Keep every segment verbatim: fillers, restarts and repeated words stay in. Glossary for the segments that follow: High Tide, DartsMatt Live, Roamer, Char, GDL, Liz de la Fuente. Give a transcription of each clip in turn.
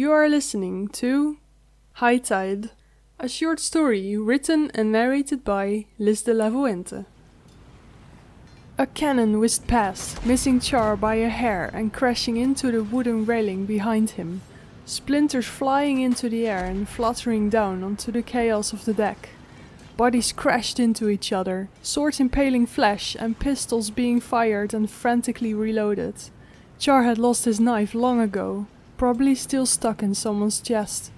You are listening to High Tide, a short story written and narrated by Liz de la Fuente. A cannon whizzed past, missing Char by a hair and crashing into the wooden railing behind him, splinters flying into the air and fluttering down onto the chaos of the deck. Bodies crashed into each other, swords impaling flesh and pistols being fired and frantically reloaded. Char had lost his knife long ago, probably still stuck in someone's chest.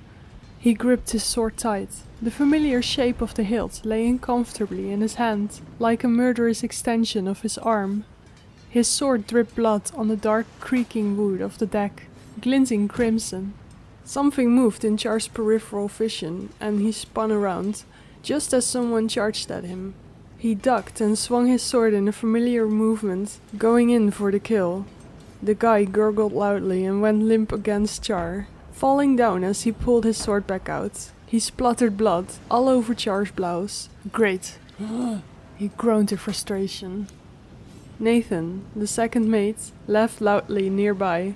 He gripped his sword tight. The familiar shape of the hilt lay uncomfortably in his hand, like a murderous extension of his arm. His sword dripped blood on the dark creaking wood of the deck, glinting crimson. Something moved in Char's peripheral vision, and he spun around, just as someone charged at him. He ducked and swung his sword in a familiar movement, going in for the kill. The guy gurgled loudly and went limp against Char, falling down as he pulled his sword back out. He spluttered blood all over Char's blouse. Great. He groaned in frustration. Nathan, the second mate, laughed loudly nearby,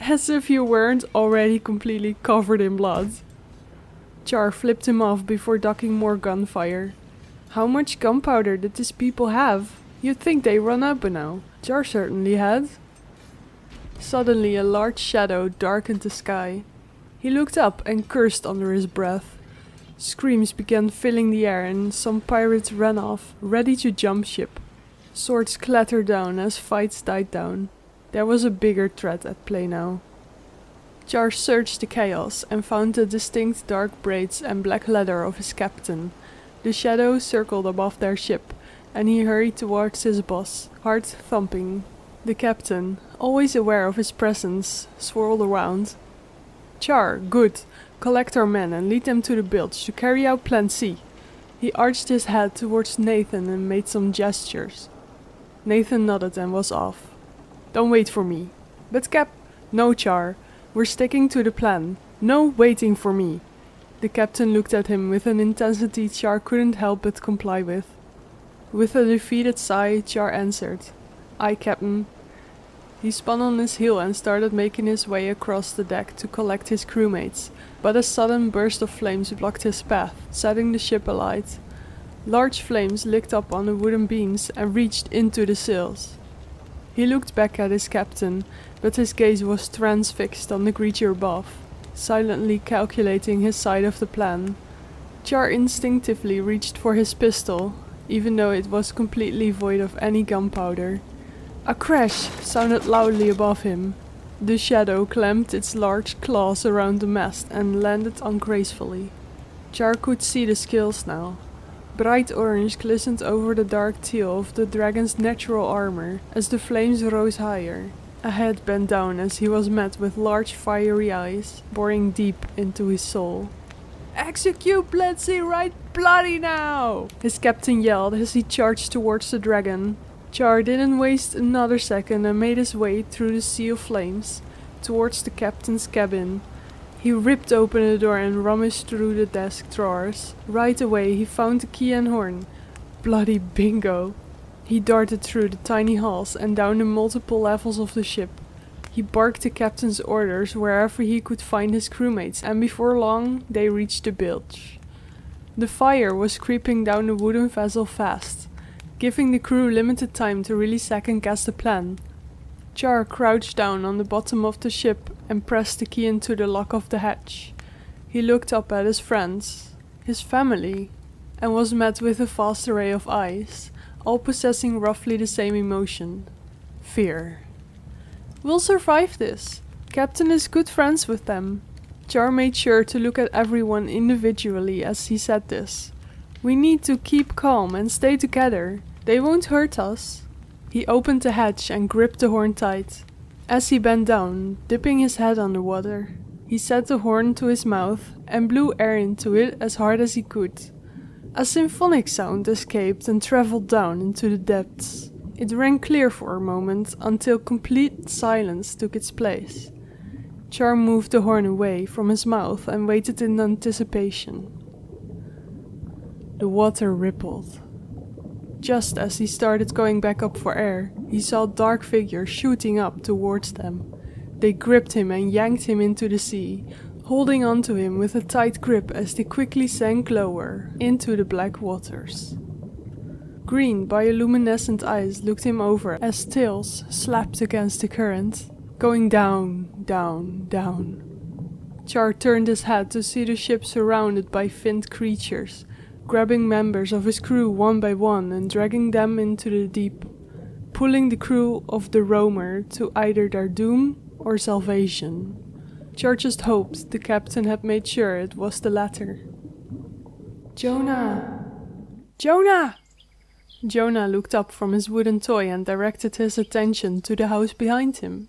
as if you weren't already completely covered in blood. Char flipped him off before ducking more gunfire. How much gunpowder did these people have? You'd think they run out by now. Char certainly had. Suddenly a large shadow darkened the sky. He looked up and cursed under his breath. Screams began filling the air and some pirates ran off, ready to jump ship. Swords clattered down as fights died down. There was a bigger threat at play now. Char searched the chaos and found the distinct dark braids and black leather of his captain. The shadow circled above their ship, and he hurried towards his boss, heart thumping. The captain, always aware of his presence, swirled around. Char, good. Collect our men and lead them to the bilge to carry out Plan C. He arched his head towards Nathan and made some gestures. Nathan nodded and was off. Don't wait for me. But Cap... No, Char. We're sticking to the plan. No waiting for me. The captain looked at him with an intensity Char couldn't help but comply with. With a defeated sigh, Char answered, "Aye, Captain." He spun on his heel and started making his way across the deck to collect his crewmates, but a sudden burst of flames blocked his path, setting the ship alight. Large flames licked up on the wooden beams and reached into the sails. He looked back at his captain, but his gaze was transfixed on the creature above, silently calculating his side of the plan. Char instinctively reached for his pistol, even though it was completely void of any gunpowder. A crash sounded loudly above him. The shadow clamped its large claws around the mast and landed ungracefully. Char could see the scales now. Bright orange glistened over the dark teal of the dragon's natural armor as the flames rose higher. A head bent down as he was met with large fiery eyes, boring deep into his soul. "Execute Plan C right bloody now!" his captain yelled as he charged towards the dragon. Char didn't waste another second and made his way through the sea of flames, towards the captain's cabin. He ripped open the door and rummaged through the desk drawers. Right away he found the key and horn. Bloody bingo! He darted through the tiny halls and down the multiple levels of the ship. He barked the captain's orders wherever he could find his crewmates, and before long they reached the bilge. The fire was creeping down the wooden vessel fast, giving the crew limited time to really second-guess the plan. Char crouched down on the bottom of the ship and pressed the key into the lock of the hatch. He looked up at his friends, his family, and was met with a vast array of eyes, all possessing roughly the same emotion. Fear. We'll survive this. Captain is good friends with them. Char made sure to look at everyone individually as he said this. We need to keep calm and stay together. They won't hurt us. He opened the hatch and gripped the horn tight. As he bent down, dipping his head underwater, he set the horn to his mouth and blew air into it as hard as he could. A symphonic sound escaped and traveled down into the depths. It rang clear for a moment until complete silence took its place. Char moved the horn away from his mouth and waited in anticipation. The water rippled. Just as he started going back up for air, he saw dark figures shooting up towards them. They gripped him and yanked him into the sea, holding onto him with a tight grip as they quickly sank lower into the black waters. Green bioluminescent eyes looked him over as tails slapped against the current, going down, down, down. Char turned his head to see the ship surrounded by finned creatures, grabbing members of his crew one by one and dragging them into the deep, pulling the crew of the Roamer to either their doom or salvation. Char just hoped the captain had made sure it was the latter. Jonah! Jonah! Jonah looked up from his wooden toy and directed his attention to the house behind him.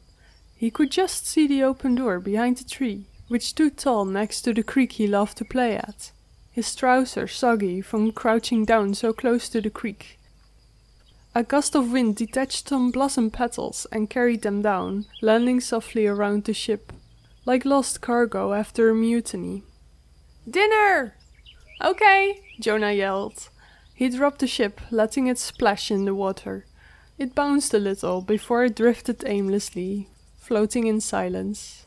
He could just see the open door behind the tree, which stood tall next to the creek he loved to play at, his trousers soggy from crouching down so close to the creek. A gust of wind detached some blossom petals and carried them down, landing softly around the ship, like lost cargo after a mutiny. "Dinner!" "Okay," Jonah yelled. He dropped the ship, letting it splash in the water. It bounced a little before it drifted aimlessly, floating in silence.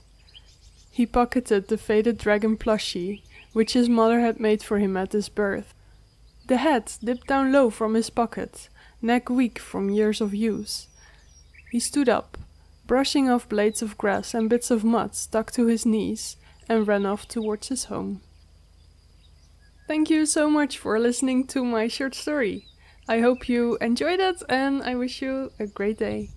He pocketed the faded dragon plushie, which his mother had made for him at his birth. The head dipped down low from his pocket, neck weak from years of use. He stood up, brushing off blades of grass and bits of mud stuck to his knees, and ran off towards his home. Thank you so much for listening to my short story. I hope you enjoyed it, and I wish you a great day.